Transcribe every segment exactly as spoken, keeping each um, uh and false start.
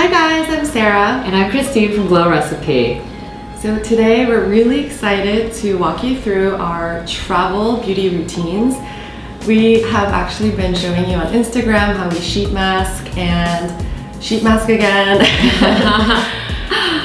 Hi guys, I'm Sarah. And I'm Christine from Glow Recipe. So today we're really excited to walk you through our travel beauty routines. We have actually been showing you on Instagram how we sheet mask and sheet mask again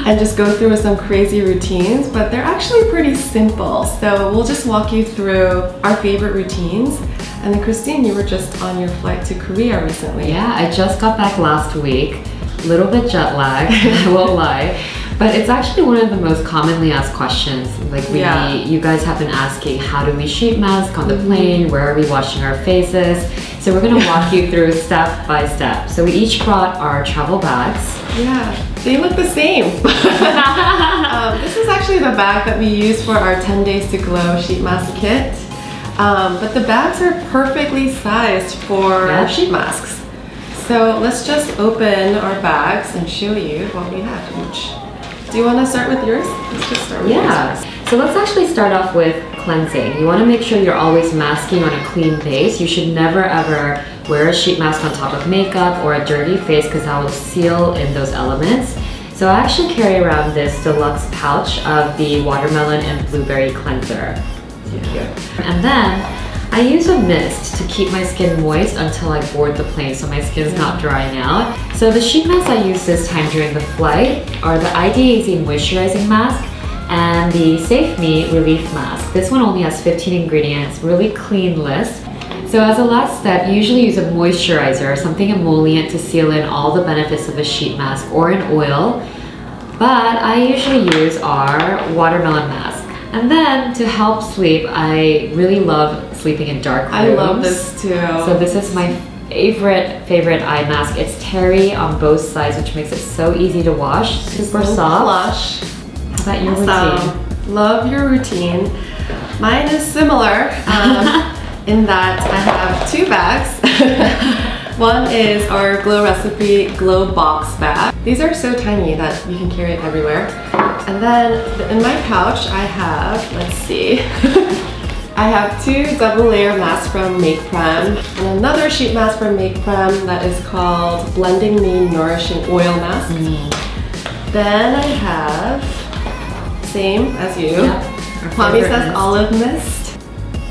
and just go through some crazy routines, but they're actually pretty simple. So we'll just walk you through our favorite routines. And then Christine, you were just on your flight to Korea recently. Yeah, I just got back last week. A little bit jet lagged, I won't lie. But it's actually one of the most commonly asked questions. Like we, yeah. you guys have been asking, how do we sheet mask on the plane? Where are we washing our faces? So we're gonna walk you through step by step. So we each brought our travel bags. Yeah, they look the same. um, this is actually the bag that we use for our ten days to Glow sheet mask kit. Um, but the bags are perfectly sized for yeah. sheet masks. So let's just open our bags and show you what we have each. Do you want to start with yours? Let's just start with yeah. yours. Yeah. So let's actually start off with cleansing. You want to make sure you're always masking on a clean base. You should never ever wear a sheet mask on top of makeup or a dirty face because that will seal in those elements. So I actually carry around this deluxe pouch of the watermelon and blueberry cleanser. Yeah. And then I use a mist to keep my skin moist until I board the plane so my skin's yeah. not drying out. So the sheet masks I use this time during the flight are the I D A Z Moisturizing Mask and the Safe Me Relief Mask. This one only has fifteen ingredients, really clean list. So as a last step, you usually use a moisturizer, something emollient to seal in all the benefits of a sheet mask or an oil. But I usually use our watermelon mask. And then to help sleep, I really love sleeping in dark rooms. I love this too. So this is my favorite, favorite eye mask. It's terry on both sides, which makes it so easy to wash. Super so soft. Plush. How about your awesome. routine? Love your routine. Mine is similar um, in that I have two bags. One is our Glow Recipe Glow Box bag. These are so tiny that you can carry it everywhere. And then in my pouch I have, let's see, I have two double layer masks from Make P:rem and another sheet mask from Make P:rem that is called Blending Me Nourishing Oil Mask. Mm. Then I have, same as you, yeah, Whamisa's Olive Mist,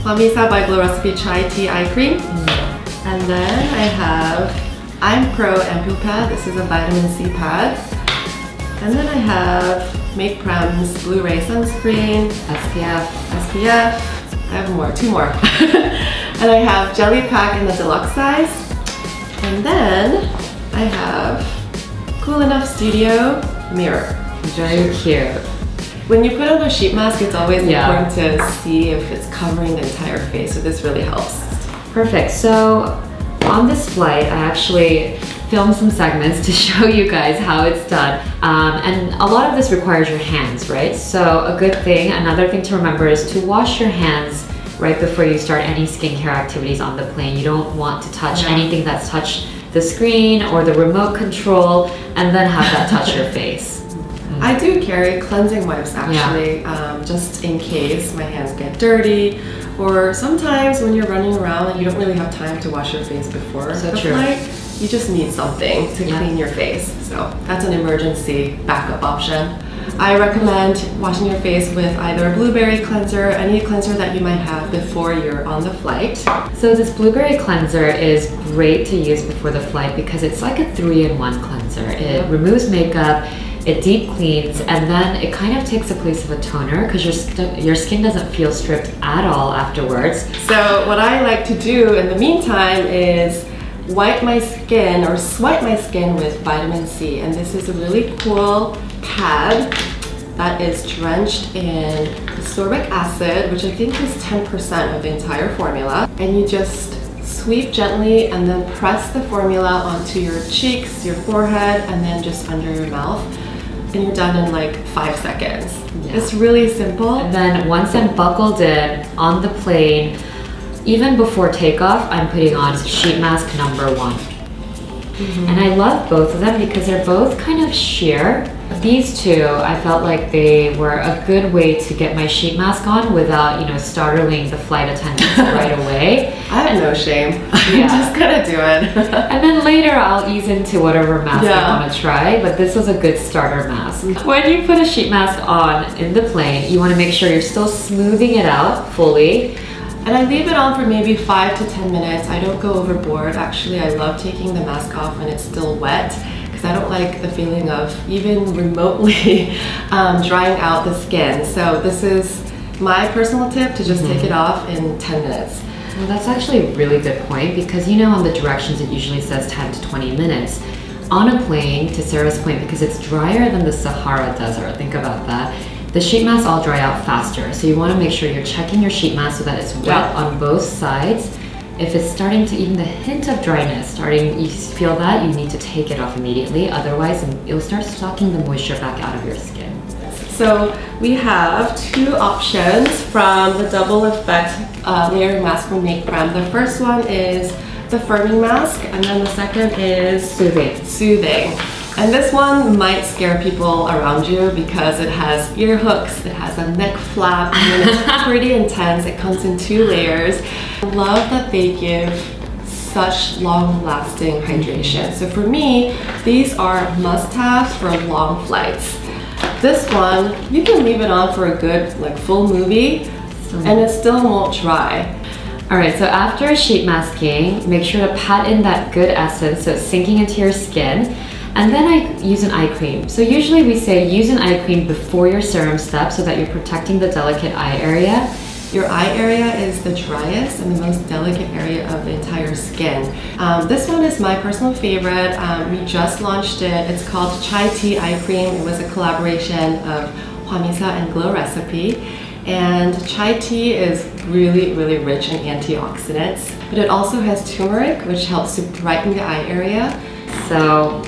Whamisa by Glow Recipe Chai Tea Eye Cream. Mm. And then I have I'm Pro Ampoule Pad. This is a vitamin C pad. And then I have Make P:rem's Blue Ray Sunscreen, S P F, S P F. I have more, two more. And I have Jelly Pack in the deluxe size. And then I have Cool Enough Studio Mirror. Very cute. When you put on a sheet mask, it's always yeah. important to see if it's covering the entire face, so this really helps. Perfect. So on this flight, I actually filmed some segments to show you guys how it's done. Um, and a lot of this requires your hands, right? So a good thing, another thing to remember is to wash your hands right before you start any skincare activities on the plane. You don't want to touch yeah. anything that's touched the screen or the remote control and then have that touch your face. I do carry cleansing wipes actually, yeah. um, just in case my hands get dirty, or sometimes when you're running around and you don't really have time to wash your face before so the true. flight, you just need something to yeah. clean your face. So that's an emergency backup option. I recommend washing your face with either a blueberry cleanser, any cleanser that you might have before you're on the flight. So this blueberry cleanser is great to use before the flight because it's like a three in one cleanser. It removes makeup, it deep cleans, and then it kind of takes the place of a toner because your, your skin doesn't feel stripped at all afterwards. So what I like to do in the meantime is wipe my skin or swipe my skin with vitamin C, and this is a really cool pad that is drenched in ascorbic acid, which I think is ten percent of the entire formula, and you just sweep gently and then press the formula onto your cheeks, your forehead, and then just under your mouth. And you're done in like five seconds. Yeah. It's really simple. And then once I'm buckled in on the plane, even before takeoff, I'm putting on sheet mask number one. Mm-hmm. And I love both of them because they're both kind of sheer. These two, I felt like they were a good way to get my sheet mask on without, you know, startling the flight attendants right away. I have and, no shame. Yeah. I'm just gonna do it. And then later I'll ease into whatever mask yeah. I want to try, but this was a good starter mask. When you put a sheet mask on in the plane, you want to make sure you're still smoothing it out fully. And I leave it on for maybe five to ten minutes. I don't go overboard. Actually, I love taking the mask off when it's still wet. I don't like the feeling of even remotely um, drying out the skin. So this is my personal tip to just mm-hmm. take it off in ten minutes. Well, that's actually a really good point because you know on the directions it usually says ten to twenty minutes. On a plane, to Sarah's point, because it's drier than the Sahara Desert, think about that. The sheet masks all dry out faster. So you want to make sure you're checking your sheet mask so that it's wet yeah. on both sides. If it's starting to, even the hint of dryness, starting, you feel that, you need to take it off immediately. Otherwise, it'll start sucking the moisture back out of your skin. So we have two options from the Double Effect uh, Layering Mask from Make P:rem. The first one is the firming mask, and then the second is soothing. Soothing. And this one might scare people around you because it has ear hooks, it has a neck flap, and it's pretty intense. It comes in two layers. I love that they give such long-lasting hydration. So for me, these are must-haves for long flights. This one, you can leave it on for a good like full movie, and it still won't dry. Alright, so after sheet masking, make sure to pat in that good essence so it's sinking into your skin. And then I use an eye cream. So usually we say use an eye cream before your serum step so that you're protecting the delicate eye area. Your eye area is the driest and the most delicate area of the entire skin. Um, this one is my personal favorite. Um, we just launched it. It's called Chai Tea Eye Cream. It was a collaboration of Whamisa and Glow Recipe. And chai tea is really, really rich in antioxidants. But it also has turmeric, which helps to brighten the eye area. So.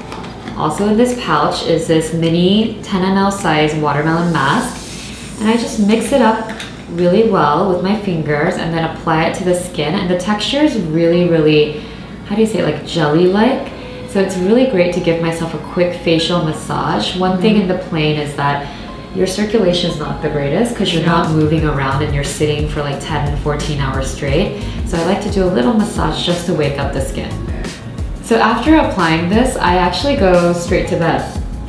Also in this pouch is this mini ten milliliter size watermelon mask. And I just mix it up really well with my fingers and then apply it to the skin. And the texture is really, really, how do you say it, like jelly-like. So it's really great to give myself a quick facial massage. One thing in the plane is that your circulation is not the greatest because you're not moving around and you're sitting for like ten and fourteen hours straight. So I like to do a little massage just to wake up the skin. So after applying this, I actually go straight to bed.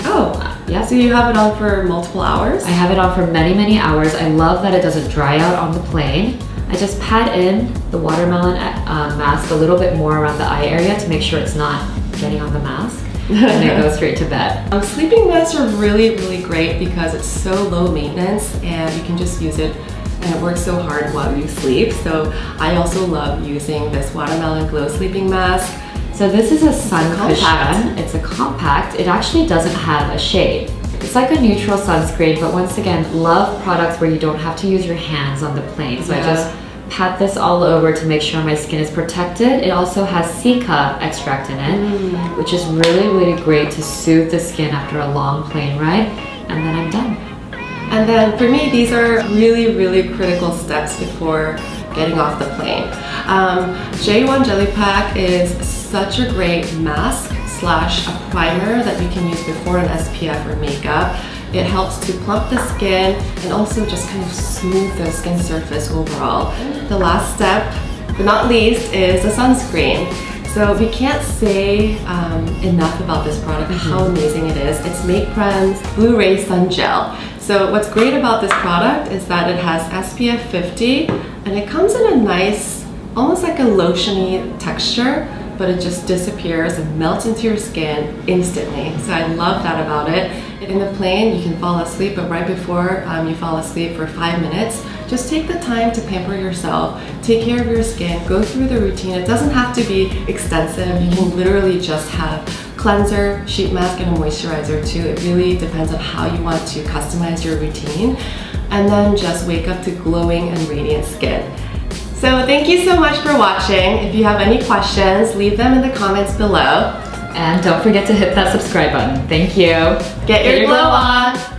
Oh, yeah. So you have it on for multiple hours? I have it on for many, many hours. I love that it doesn't dry out on the plane. I just pat in the watermelon uh, mask a little bit more around the eye area to make sure it's not getting on the mask. And I go straight to bed. Um, sleeping masks are really, really great because it's so low maintenance and you can just use it. And it works so hard while you sleep. So I also love using this watermelon glow sleeping mask. So this is a sun cushion. It's a compact. It actually doesn't have a shade. It's like a neutral sunscreen, but once again, love products where you don't have to use your hands on the plane. So yeah. I just pat this all over to make sure my skin is protected. It also has Cica extract in it, mm. which is really, really great to soothe the skin after a long plane ride. And then I'm done. And then for me, these are really, really critical steps before getting off the plane. Um, J one Jelly Pack is such a great mask slash a primer that you can use before an S P F or makeup. It helps to plump the skin and also just kind of smooth the skin surface overall. The last step, but not least, is the sunscreen. So we can't say um, enough about this product, mm-hmm. how amazing it is. It's Make P:rem's Blue Ray Sun Gel. So what's great about this product is that it has S P F fifty and it comes in a nice, almost like a lotiony texture, but it just disappears and melts into your skin instantly. So I love that about it. In the plane, you can fall asleep, but right before um, you fall asleep for five minutes, just take the time to pamper yourself, take care of your skin, go through the routine. It doesn't have to be extensive. You can literally just have cleanser, sheet mask, and a moisturizer too. It really depends on how you want to customize your routine. And then just wake up to glowing and radiant skin. So thank you so much for watching. If you have any questions, leave them in the comments below. And don't forget to hit that subscribe button. Thank you. Get your glow on.